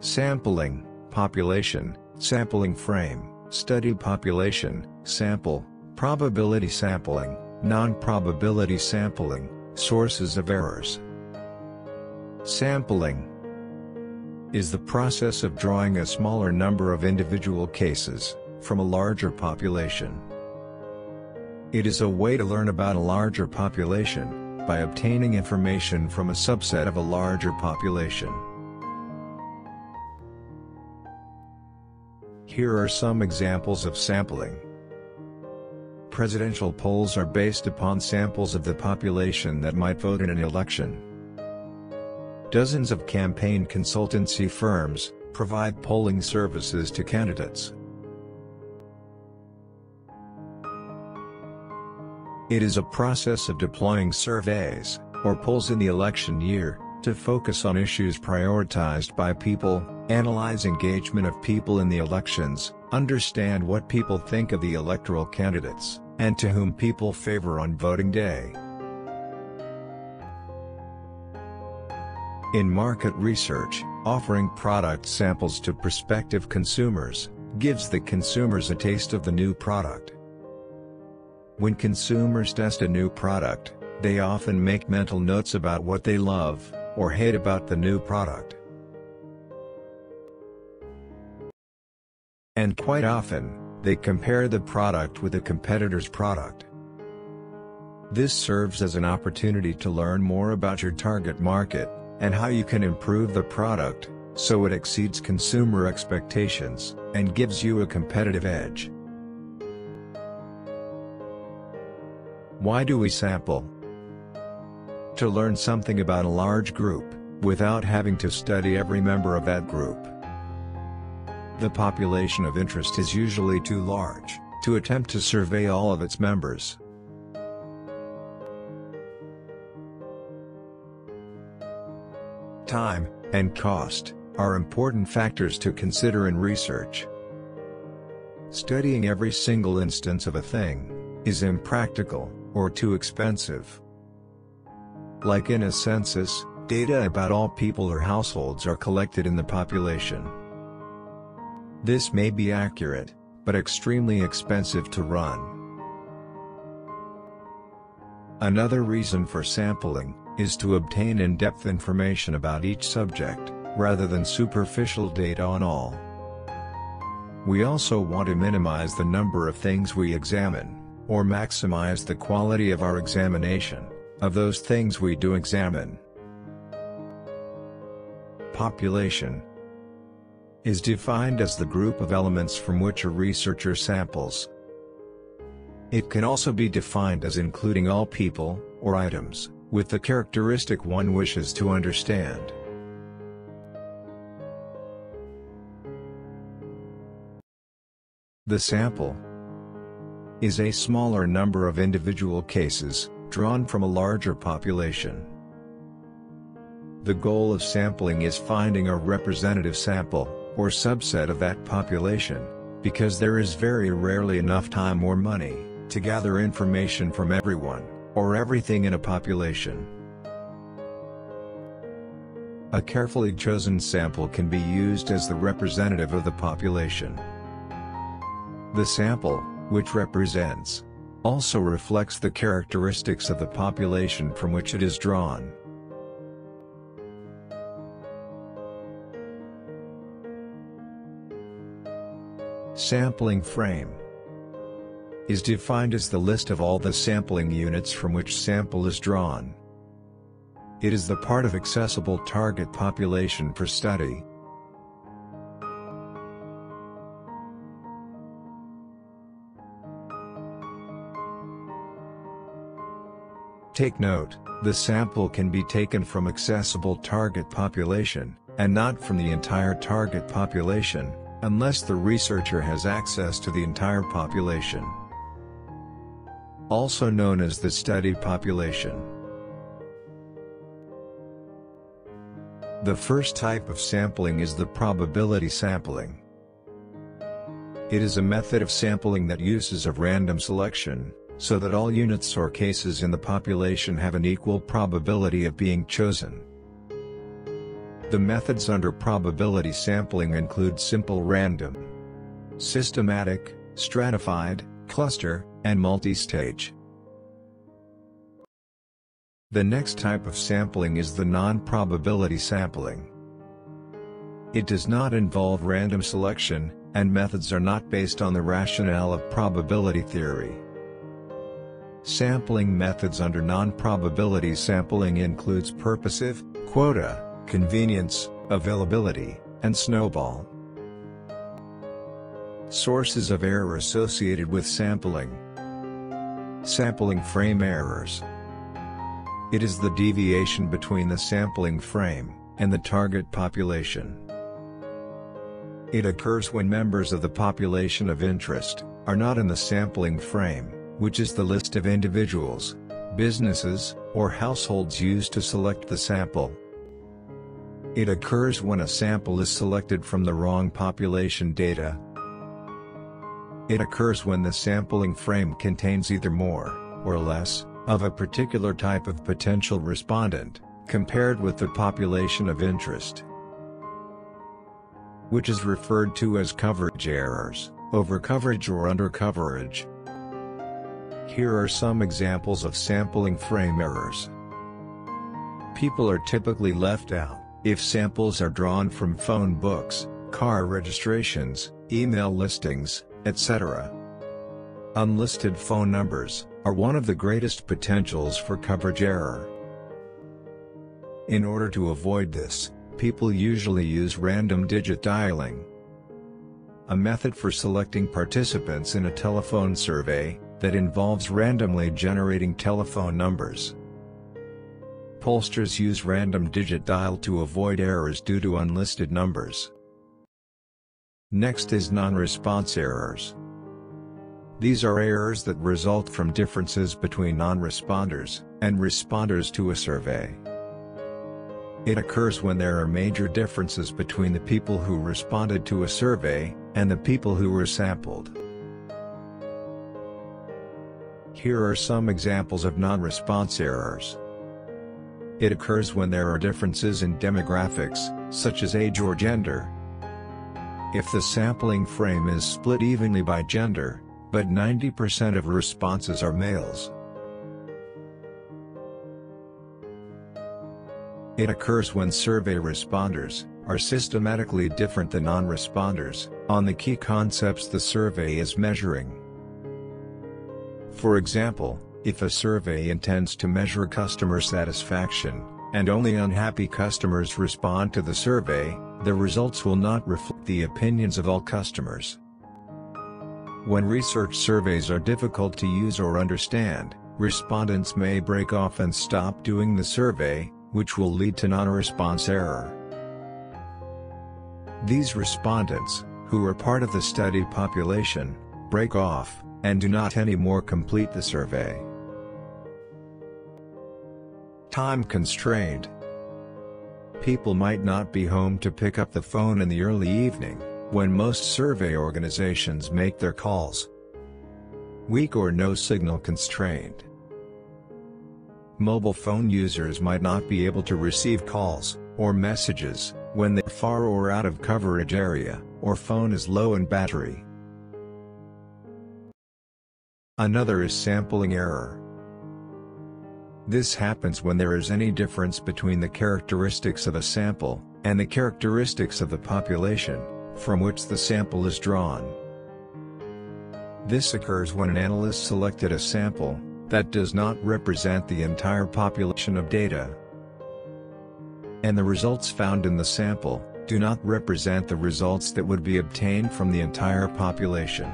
Sampling, population, sampling frame, study population, sample, probability sampling, non-probability sampling, sources of errors. Sampling is the process of drawing a smaller number of individual cases from a larger population. It is a way to learn about a larger population by obtaining information from a subset of a larger population. Here are some examples of sampling. Presidential polls are based upon samples of the population that might vote in an election. Dozens of campaign consultancy firms provide polling services to candidates. It is a process of deploying surveys, or polls in the election year, to focus on issues prioritized by people, analyze engagement of people in the elections, understand what people think of the electoral candidates, and to whom people favor on voting day. In market research, offering product samples to prospective consumers gives the consumers a taste of the new product. When consumers test a new product, they often make mental notes about what they love or hate about the new product. And quite often, they compare the product with a competitor's product. This serves as an opportunity to learn more about your target market and how you can improve the product, so it exceeds consumer expectations, and gives you a competitive edge. Why do we sample? To learn something about a large group, without having to study every member of that group. The population of interest is usually too large to attempt to survey all of its members. Time and cost are important factors to consider in research. Studying every single instance of a thing is impractical or too expensive. Like in a census, data about all people or households are collected in the population. This may be accurate, but extremely expensive to run. Another reason for sampling is to obtain in-depth information about each subject, rather than superficial data on all. We also want to minimize the number of things we examine, or maximize the quality of our examination of those things we do examine. Population is defined as the group of elements from which a researcher samples. It can also be defined as including all people, or items, with the characteristic one wishes to understand. The sample is a smaller number of individual cases, drawn from a larger population. The goal of sampling is finding a representative sample, or subset of that population, because there is very rarely enough time or money to gather information from everyone or everything in a population. A carefully chosen sample can be used as the representative of the population. The sample, which represents, also reflects the characteristics of the population from which it is drawn. Sampling frame is defined as the list of all the sampling units from which sample is drawn. It is the part of accessible target population for study. Take note, the sample can be taken from accessible target population, and not from the entire target population, unless the researcher has access to the entire population, also known as the study population. The first type of sampling is the probability sampling. It is a method of sampling that uses a random selection, so that all units or cases in the population have an equal probability of being chosen. The methods under probability sampling include simple random, systematic, stratified, cluster, and multi-stage. The next type of sampling is the non-probability sampling. It does not involve random selection, and methods are not based on the rationale of probability theory. Sampling methods under non-probability sampling includes purposive, quota, convenience, availability, and snowball. Sources of error associated with sampling. Sampling frame errors. It is the deviation between the sampling frame and the target population. It occurs when members of the population of interest are not in the sampling frame, which is the list of individuals, businesses, or households used to select the sample. It occurs when a sample is selected from the wrong population data. It occurs when the sampling frame contains either more, or less, of a particular type of potential respondent, compared with the population of interest, which is referred to as coverage errors, overcoverage or undercoverage. Here are some examples of sampling frame errors. People are typically left out if samples are drawn from phone books, car registrations, email listings, etc. Unlisted phone numbers are one of the greatest potentials for coverage error. In order to avoid this, people usually use random digit dialing, a method for selecting participants in a telephone survey that involves randomly generating telephone numbers. Pollsters use random digit dial to avoid errors due to unlisted numbers. Next is non-response errors. These are errors that result from differences between non-responders and responders to a survey. It occurs when there are major differences between the people who responded to a survey and the people who were sampled. Here are some examples of non-response errors. It occurs when there are differences in demographics, such as age or gender. If the sampling frame is split evenly by gender, but 90% of responses are males. It occurs when survey responders are systematically different than non-responders on the key concepts the survey is measuring. For example, if a survey intends to measure customer satisfaction, and only unhappy customers respond to the survey, the results will not reflect the opinions of all customers. When research surveys are difficult to use or understand, respondents may break off and stop doing the survey, which will lead to non-response error. These respondents, who are part of the study population, break off and do not anymore complete the survey. Time constraint. People might not be home to pick up the phone in the early evening, when most survey organizations make their calls. Weak or no signal constraint. Mobile phone users might not be able to receive calls or messages when they're far or out of coverage area, or phone is low in battery. Another is sampling error. This happens when there is any difference between the characteristics of a sample and the characteristics of the population from which the sample is drawn. This occurs when an analyst selected a sample that does not represent the entire population of data, and the results found in the sample do not represent the results that would be obtained from the entire population.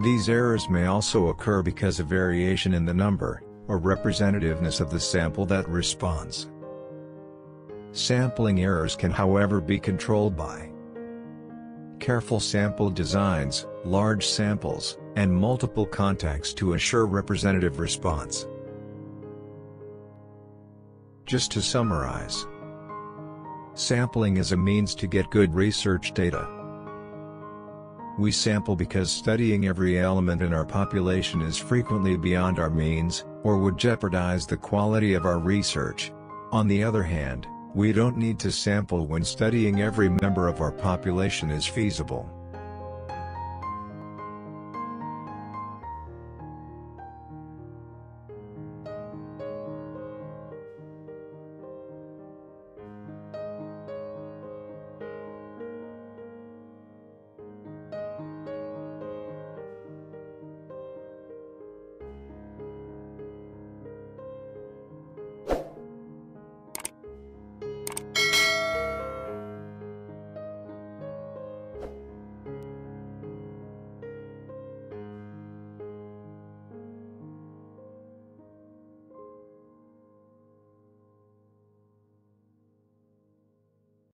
These errors may also occur because of variation in the number or representativeness of the sample that responds. Sampling errors can, however, be controlled by careful sample designs, large samples, and multiple contacts to assure representative response. Just to summarize, sampling is a means to get good research data. We sample because studying every element in our population is frequently beyond our means, or would jeopardize the quality of our research. On the other hand, we don't need to sample when studying every member of our population is feasible.